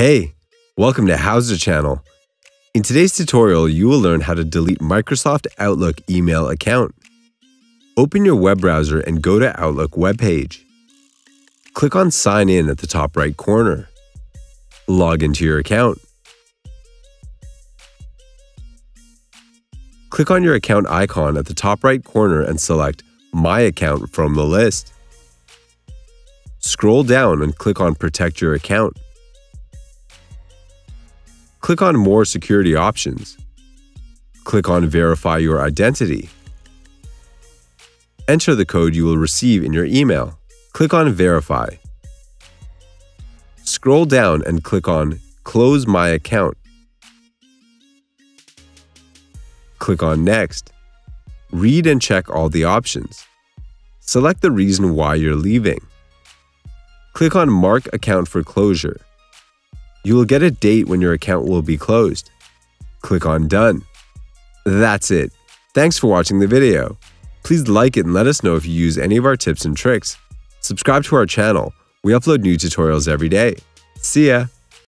Hey, welcome to HOWZA Channel. In today's tutorial, you will learn how to delete Microsoft Outlook email account. Open your web browser and go to Outlook webpage. Click on Sign In at the top right corner. Log into your account. Click on your account icon at the top right corner and select My Account from the list. Scroll down and click on Protect Your Account. Click on More Security Options. Click on Verify Your Identity. Enter the code you will receive in your email. Click on Verify. Scroll down and click on Close My Account. Click on Next. Read and check all the options. Select the reason why you're leaving. Click on Mark Account for Closure. You will get a date when your account will be closed. Click on Done. That's it. Thanks for watching the video. Please like it and let us know if you use any of our tips and tricks. Subscribe to our channel. We upload new tutorials every day. See ya!